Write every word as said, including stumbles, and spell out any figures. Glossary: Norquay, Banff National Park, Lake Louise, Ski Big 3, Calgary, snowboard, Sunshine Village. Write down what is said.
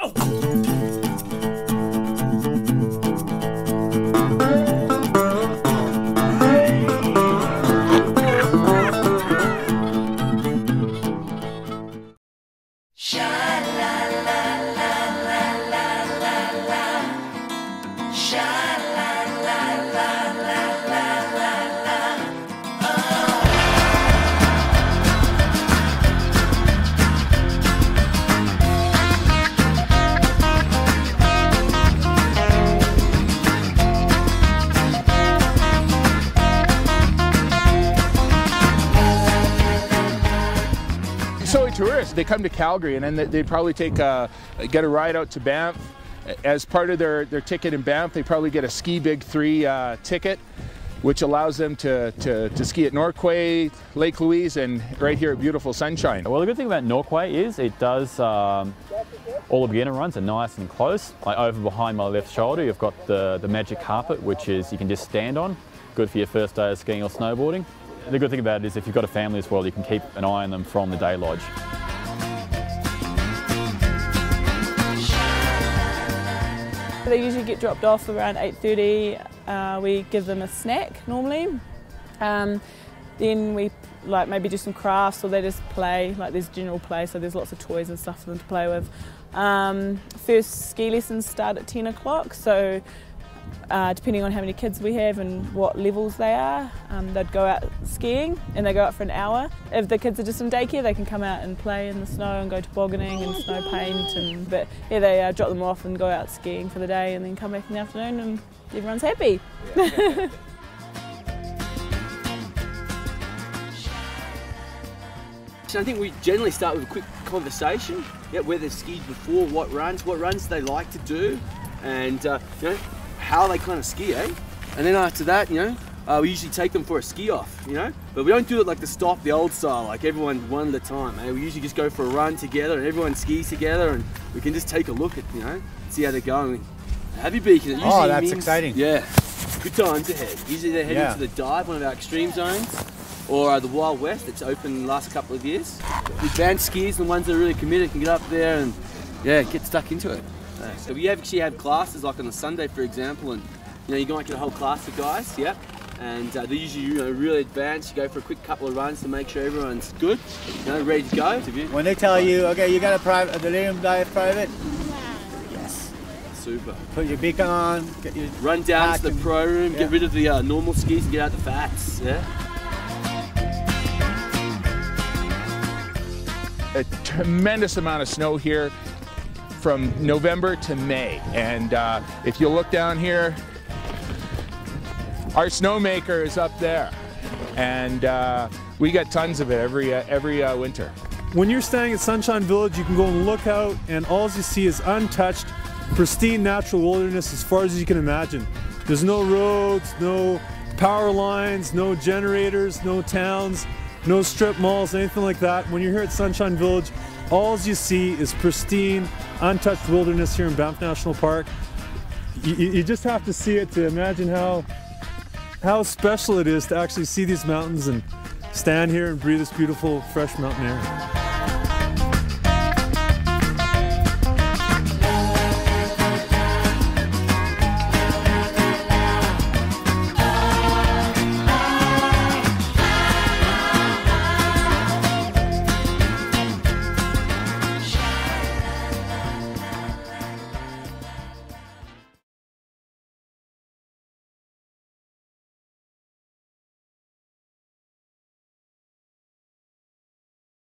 Oh! They come to Calgary and then they probably take a, get a ride out to Banff. As part of their, their ticket in Banff, they probably get a Ski Big three uh, ticket, which allows them to, to, to ski at Norquay, Lake Louise, and right here at beautiful Sunshine. Well, the good thing about Norquay is it does um, all the beginner runs are nice and close. Like over behind my left shoulder, you've got the, the magic carpet, which is you can just stand on. Good for your first day of skiing or snowboarding. The good thing about it is if you've got a family as well, you can keep an eye on them from the day lodge. They usually get dropped off around eight thirty. Uh, we give them a snack normally. Um, then we like maybe do some crafts or they just play. Like there's general play, so there's lots of toys and stuff for them to play with. Um, first ski lessons start at ten o'clock, so uh, depending on how many kids we have and what levels they are, um, they'd go out skiing and they go out for an hour. If the kids are just in daycare, they can come out and play in the snow and go tobogganing and snow paint. And, but yeah, they uh, drop them off and go out skiing for the day and then come back in the afternoon and everyone's happy. Yeah. So I think we generally start with a quick conversation, yeah, where they've skied before, what runs, what runs they like to do, and uh, you know, how they kind of ski, eh? And then after that, you know, uh, we usually take them for a ski off, you know? But we don't do it like the stop, the old style, like everyone one at a time, eh? We usually just go for a run together and everyone skis together and we can just take a look at, you know, see how they're going. Happy beacon. Oh, that's means, exciting. Yeah, good times ahead. Usually they're heading yeah. to the dive, one of our extreme zones, or uh, the Wild West that's opened the last couple of years. The advanced skiers, the ones that are really committed, can get up there and, yeah, get stuck into it. So we actually have classes like on a Sunday, for example, and you know you might get a whole class of guys, yep. And uh, they're usually you know, really advanced. You go for a quick couple of runs to make sure everyone's good, you know, ready to go. When they tell you, okay, you got a private, a delirium dive private. Yes. Super. Put your beacon on. Get your run down to the pro room. Yeah. Get rid of the uh, normal skis and get out the fats. Yeah. A tremendous amount of snow here from November to May, and uh, if you look down here, our snowmaker is up there, and uh, we got tons of it every uh, every uh, winter. When you're staying at Sunshine Village, you can go and look out, and all you see is untouched, pristine natural wilderness as far as you can imagine. There's no roads, no power lines, no generators, no towns, no strip malls, anything like that. When you're here at Sunshine Village, all you see is pristine, untouched wilderness here in Banff National Park. You, you just have to see it to imagine how, how special it is to actually see these mountains and stand here and breathe this beautiful, fresh mountain air.